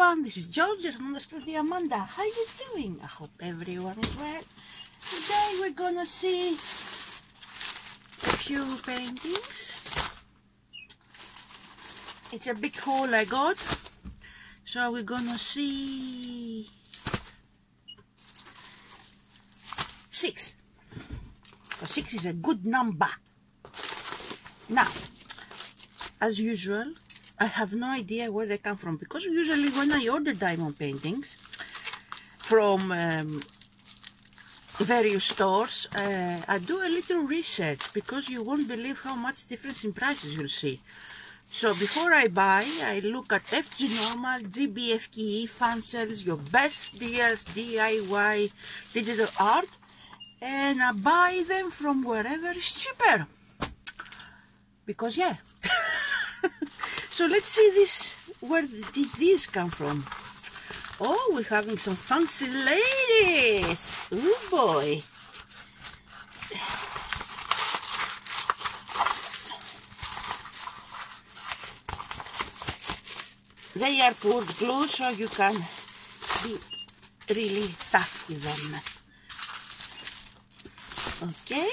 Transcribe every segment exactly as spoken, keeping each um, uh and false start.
everyone, this is George and the Crystal Diamanda. How you doing? I hope everyone is well. Today we're gonna see a few paintings. It's a big haul I got, so we're gonna see six. So six is a good number. Now, as usual, I have no idea where they come from, because usually when I order diamond paintings from um, various stores, uh, I do a little research, because you won't believe how much difference in prices you'll see. So before I buy, I look at FGNormal, G B F K E, Fancells, Your Best Deals, D I Y Digital Art, and I buy them from wherever is cheaper. Because yeah. So let's see this. Where did these come from? Oh, we're having some fancy ladies. Oh boy. They are poured glue, so you can be really tough with them. Okay.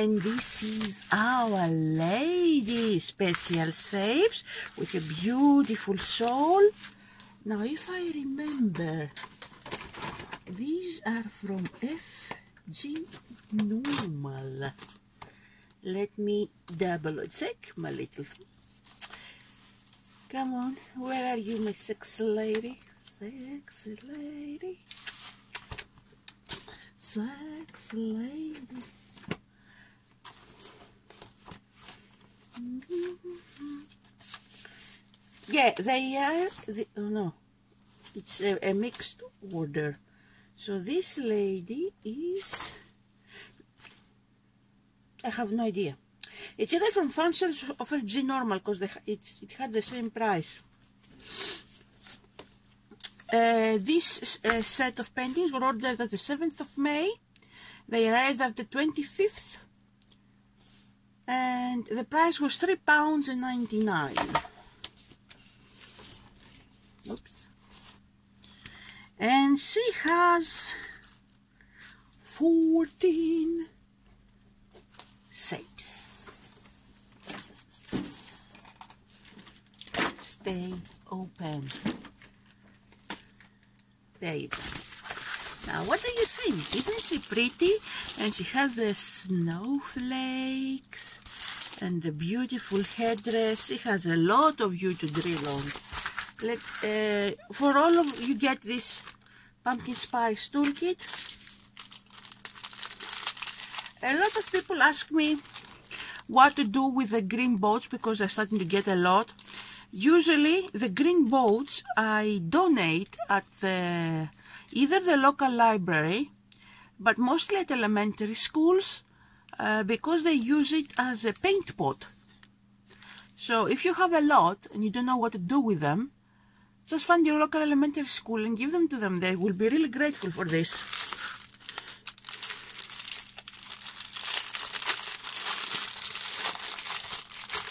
And this is our lady special shapes with a beautiful soul. Now, if I remember, these are from FGNormal. Let me double check my little thing. Come on, where are you, my sexy lady? Sexy lady. Sexy lady. Yeah, they are, the, oh no, it's a, a mixed order. So this lady is, I have no idea. It's either from Fancells or FGNormal, because it had the same price. Uh, this uh, set of paintings were ordered at the seventh of May. They arrived at the twenty-fifth. And the price was three pounds ninety-nine. Oops. And she has fourteen shapes. Stay open. There you go. Now, what do you think? Isn't she pretty? And she has the snowflakes and the beautiful headdress. She has a lot of you to drill on. Let, uh, for all of you, get this pumpkin spice toolkit. A lot of people ask me what to do with the green boats, because they're starting to get a lot. Usually the green boats I donate at the, either the local library, but mostly at elementary schools, uh, because they use it as a paint pot. So if you have a lot and you don't know what to do with them, just find your local elementary school and give them to them. They will be really grateful for this.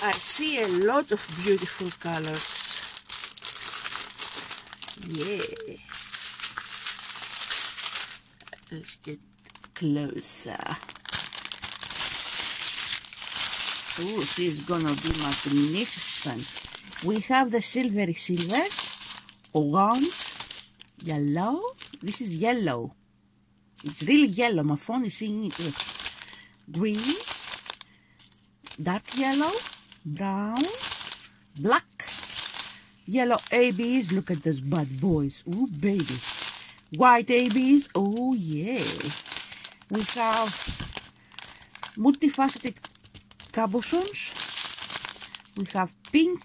I see a lot of beautiful colors. Yeah. Let's get closer. Oh, she's gonna be magnificent. We have the silvery silvers, orange, yellow. This is yellow. It's really yellow. My phone is seeing it. Green, dark yellow, brown, black, yellow A Bs. Look at those bad boys. Oh, baby. White A Bs, oh yeah. We have multifaceted cabochons. We have pink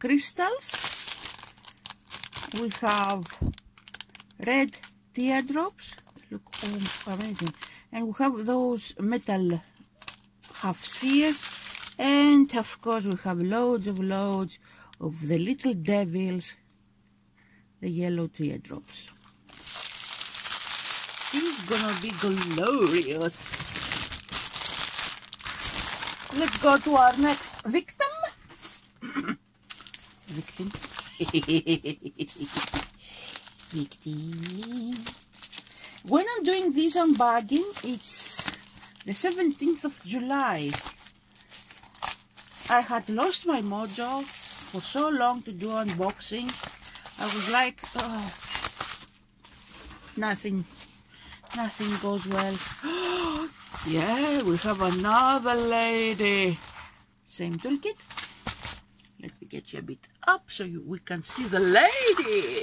crystals. We have red teardrops. Look, oh, amazing. And we have those metal half spheres. And of course we have loads of loads of the little devils. The yellow teardrops. She's gonna be glorious. Let's go to our next victim. Victim. When I'm doing this unbagging, it's the seventeenth of July. I had lost my mojo for so long to do unboxings. I was like, oh, nothing, nothing goes well. Yeah, we have another lady. Same toolkit. Let me get you a bit up so you, we can see the lady.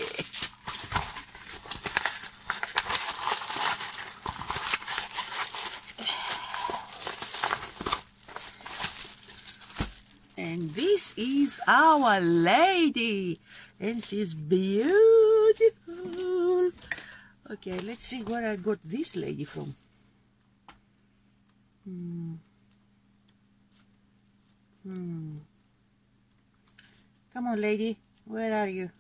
And this is our lady, and she's beautiful. Okay, let's see where I got this lady from. Hmm. Hmm. Come on, lady, where are you?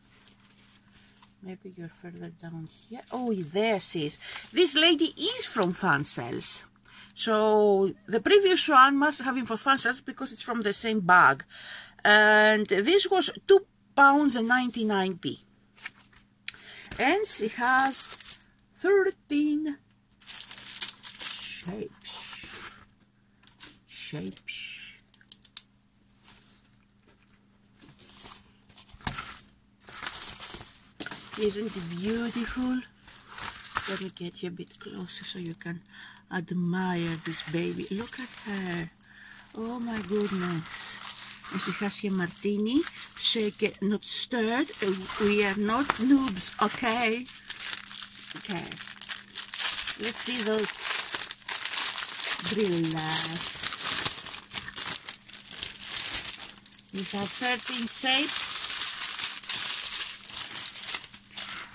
Maybe you're further down here. Oh, there she is. This lady is from Fancells. So the previous one must have been for Fancells because it's from the same bag. And this was two pounds ninety-nine. And she has thirteen shapes. Shapes. Isn't it beautiful? Let me get you a bit closer so you can admire this baby. Look at her. Oh my goodness. And she has her martini. Shake it, not stirred. We are not noobs, okay? Okay. Let's see those brillas. We have thirteen shapes.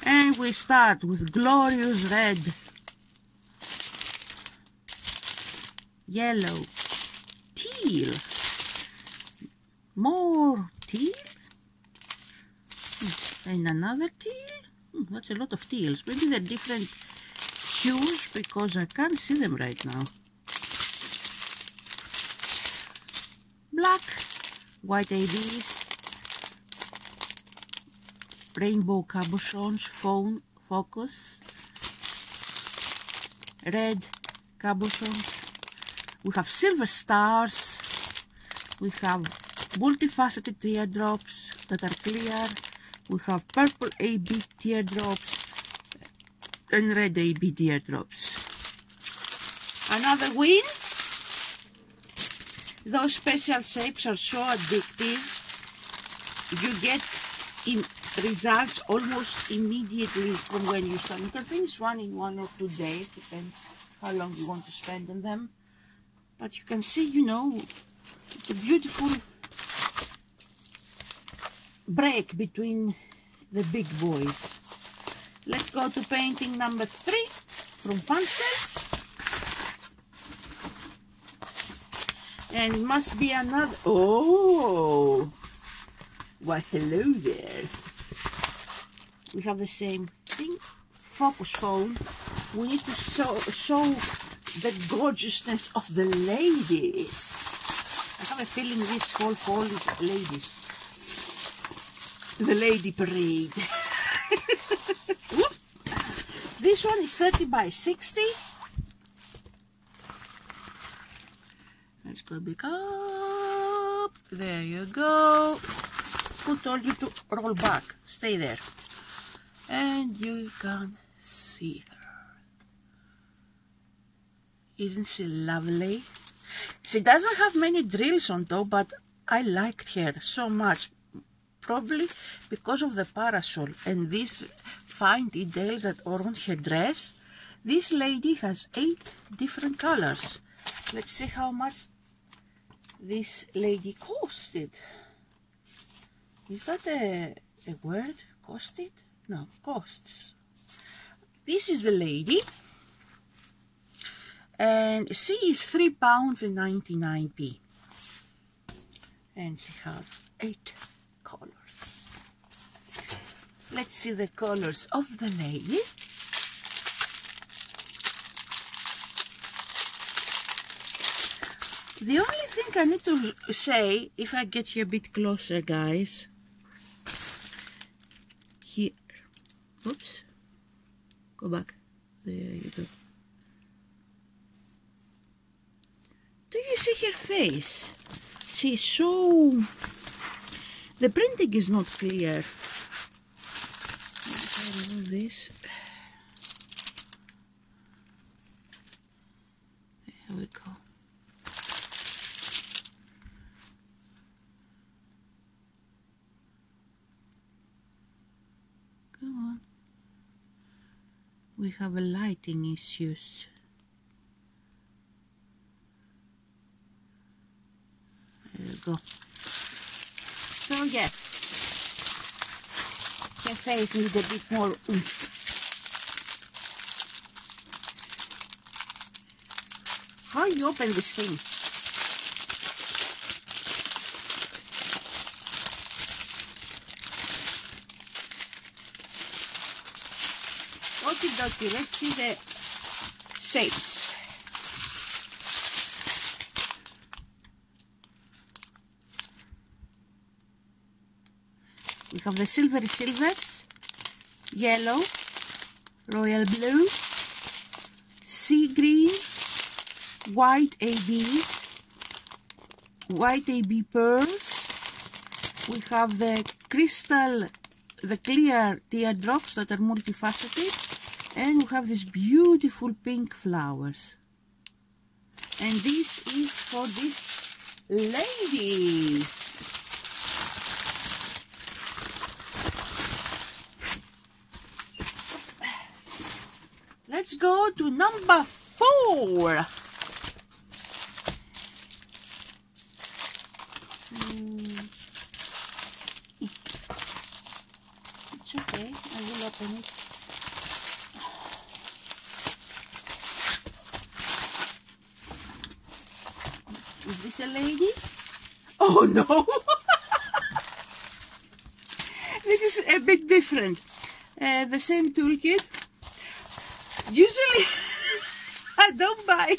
And we start with glorious red, yellow, teal, more teal, and another teal. Hmm, that's a lot of teals. Maybe they're different hues because I can't see them right now. Black, white A Bs. Rainbow cabochons, phone focus, red cabochons. We have silver stars. We have multifaceted teardrops that are clear. We have purple A B teardrops and red A B teardrops. Another win. Those special shapes are so addictive. You get in results almost immediately from when you start. You can finish one in one or two days, depends how long you want to spend on them. But you can see, you know, it's a beautiful break between the big boys. Let's go to painting number three from Fancells. And it must be another... Oh! Why, hello there. We have the same thing. Focus phone. We need to show, show the gorgeousness of the ladies. I have a feeling this whole haul is ladies. The lady parade. This one is thirty by sixty. Let's go back up. There you go. Who told you to roll back? Stay there. And you can see her. Isn't she lovely? She doesn't have many drills on though, but I liked her so much. Probably because of the parasol and these fine details that are on her dress. This lady has eight different colors. Let's see how much this lady costed. Is that a, a word? Costed? No, costs. This is the lady, and she is three pounds ninety-nine. And she has eight colors. Let's see the colors of the lady. The only thing I need to say, if I get you a bit closer, guys, here. Oops. Go back. There you go. Do you see her face? She's so... The printing is not clear. I'll remove this. There we go. Come on. We have a lighting issues. There we go. So yes, her face needs a bit more oomph. How you open this thing? Okie dokie, let's see the shapes. We have the silvery silvers, yellow, royal blue, sea green, white A Bs, white A B pearls. We have the crystal, the clear teardrops that are multifaceted, and we have these beautiful pink flowers. And this is for this lady. Let's go to number four. It's okay, I will open it. Is this a lady? Oh no! This is a bit different. Uh, the same toolkit. Usually I don't buy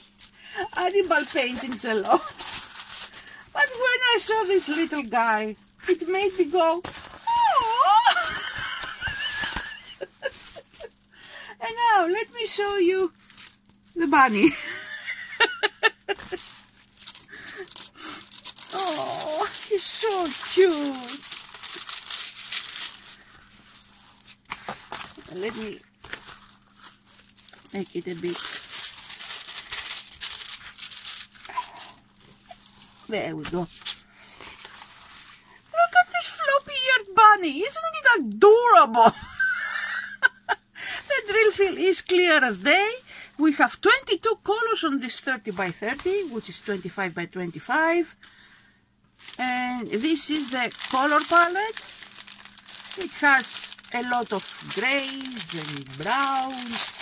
animal paintings a lot, but when I saw this little guy, it made me go, oh! And now let me show you the bunny. Oh, he's so cute. Let me make it a bit. There we go. Look at this floppy-eared bunny. Isn't it adorable? The drill field is clear as day. We have twenty-two colors on this thirty by thirty, which is twenty-five by twenty-five. And this is the color palette. It has a lot of grays and browns.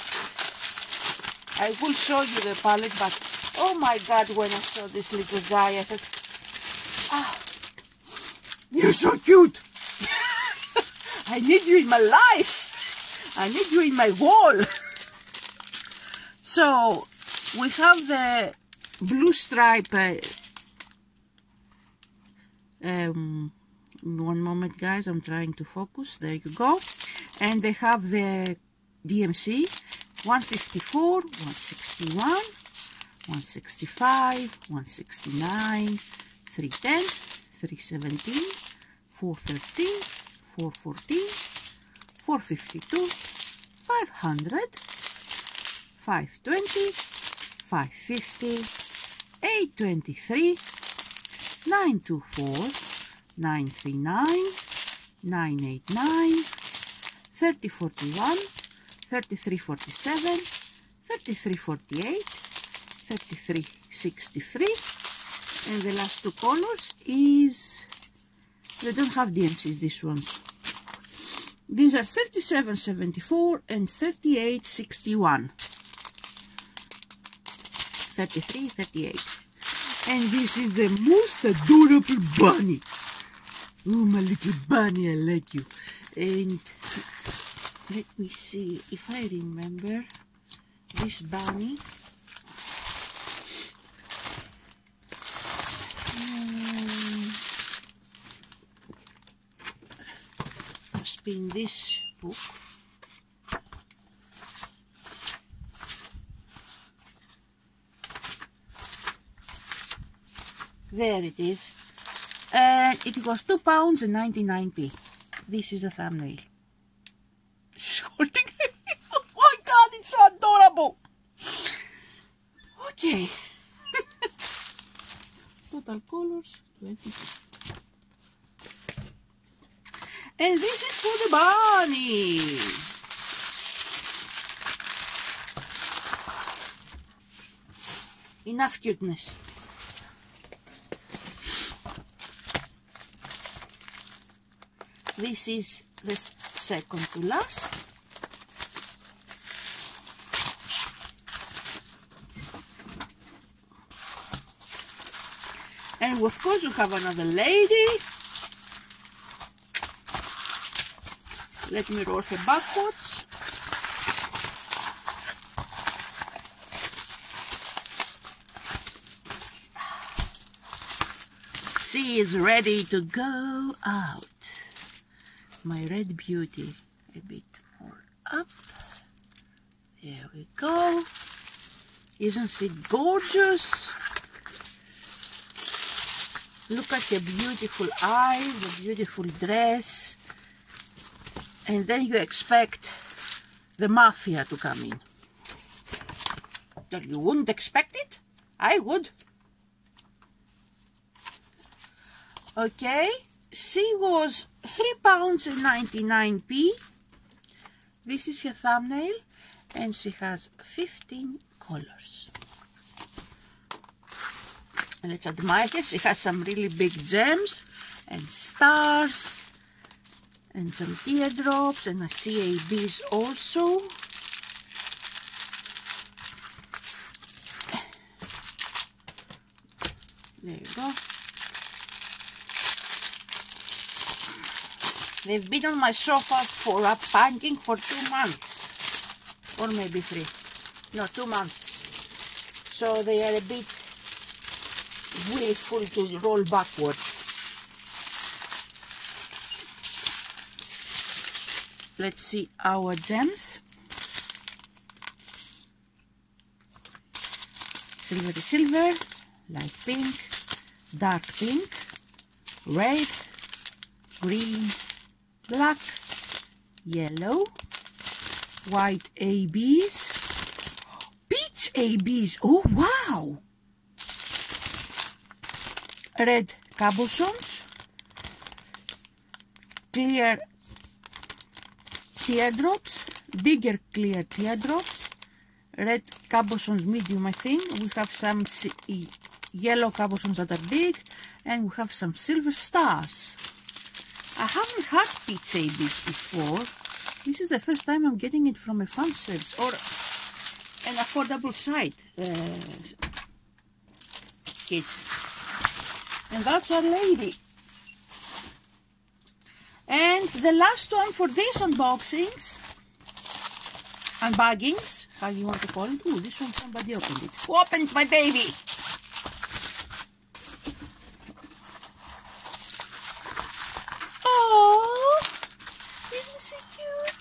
I will show you the palette, but oh my god, when I saw this little guy, I said, ah, you're so cute. I need you in my life. I need you in my wall. So we have the blue stripe. Uh, um, one moment, guys, I'm trying to focus. There you go. And they have the D M C. one fifty-four, one sixty-one, one sixty-five, one sixty-nine, three ten, three seventeen, four thirteen, four fourteen, four fifty-two, five hundred, five twenty, five fifty, eight twenty-three, nine twenty-four, nine thirty-nine, nine eighty-nine, thirty forty-one, thirty-three forty-seven, thirty-three forty-eight, thirty-three sixty-three, and the last two colors is, they don't have D M Cs, this one. These are thirty-seven seventy-four and thirty-eight sixty-one, thirty-three thirty-eight, and this is the most adorable bunny. Oh, my little bunny, I like you. And let me see if I remember this bunny. Um, must be in this book. There it is. And it cost two pounds ninety-nine. This is the thumbnail. She's holding it. Oh my god, it's so adorable. Okay. Total colors, twenty-two. And this is for the bunny. Enough cuteness. This is the second to last. And of course we have another lady. Let me roll her backwards. She is ready to go out. My red beauty, a bit more up. There we go. Isn't she gorgeous? Look at the beautiful eyes, the beautiful dress, and then you expect the mafia to come in. You wouldn't expect it? I would. Okay, she was three pounds ninety-nine. This is her thumbnail, and she has fifteen colors. Let's admire her. She has some really big gems and stars and some teardrops and a C A Bs also. There you go. They've been on my sofa for a packing for two months. Or maybe three. No, two months. So they are a bit willful to roll backwards. Let's see our gems. Silver to silver, light pink, dark pink, red, green, black, yellow, white A Bs, peach A Bs, oh wow! Red cabossons, clear teardrops, bigger clear teardrops, red cabossons medium I think, we have some yellow cabossons that are big, and we have some silver stars. I haven't had peach A Bs before, this is the first time I'm getting it from a Fancells or an affordable site. Uh, kit. And that's our lady. And the last one for these unboxings, unbaggings, how you want to call it. Ooh, this one somebody opened it. Who opened my baby? Oh, isn't she cute?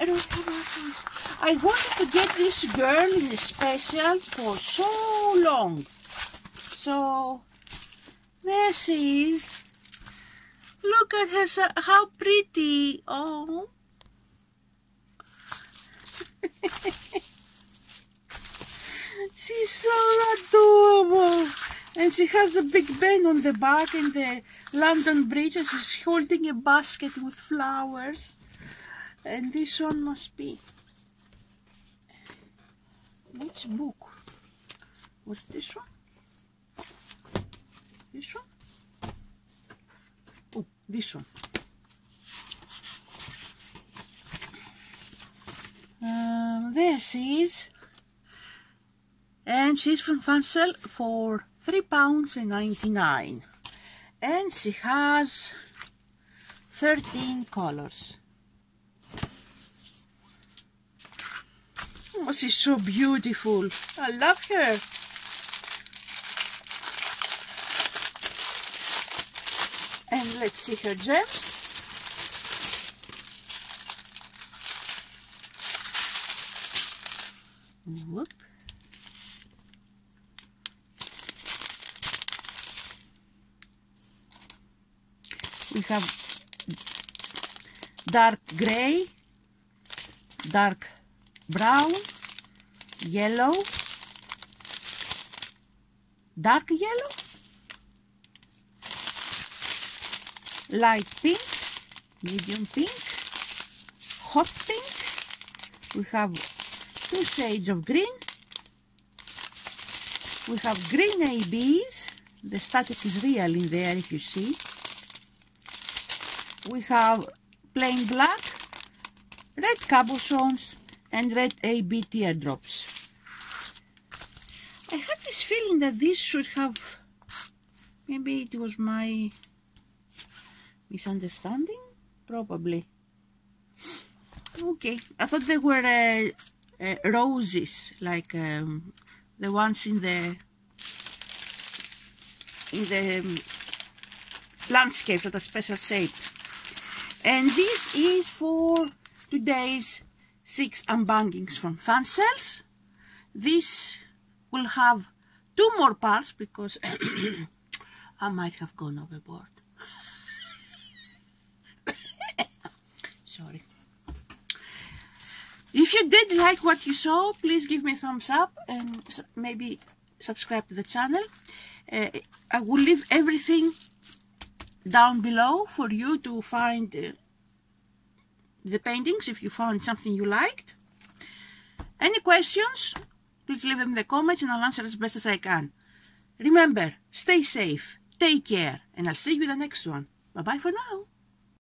I don't have anything. I wanted to get this girl in the specials for so long. So, there she is. Look at her, how pretty. Oh. She's so adorable. And she has the Big Ben on the back and the London Bridge. And she's holding a basket with flowers. And this one must be... which book? Was this one? This one? Oh, this one. Um, there she is. And she's from Fancells for three pounds ninety-nine. And she has thirteen colors. Oh, she's so beautiful. I love her. And let's see her gems. Whoop. We have dark gray, dark brown, yellow, dark yellow, light pink, medium pink, hot pink. We have two shades of green. We have green A Bs. The static is real in there if you see. We have plain black, red cabochons, and red A B teardrops. I had this feeling that this should have, maybe it was my misunderstanding, probably. Okay, I thought they were uh, uh, roses, like um, the ones in the in the um, landscape that are special shape. And this is for today's six unbankings from Fancells. This will have two more parts because I might have gone overboard. Sorry. If you did like what you saw, please give me a thumbs up and maybe subscribe to the channel. Uh, I will leave everything down below for you to find uh, the paintings if you found something you liked. Any questions, please leave them in the comments and I'll answer as best as I can. Remember, stay safe, take care, and I'll see you in the next one. Bye bye for now.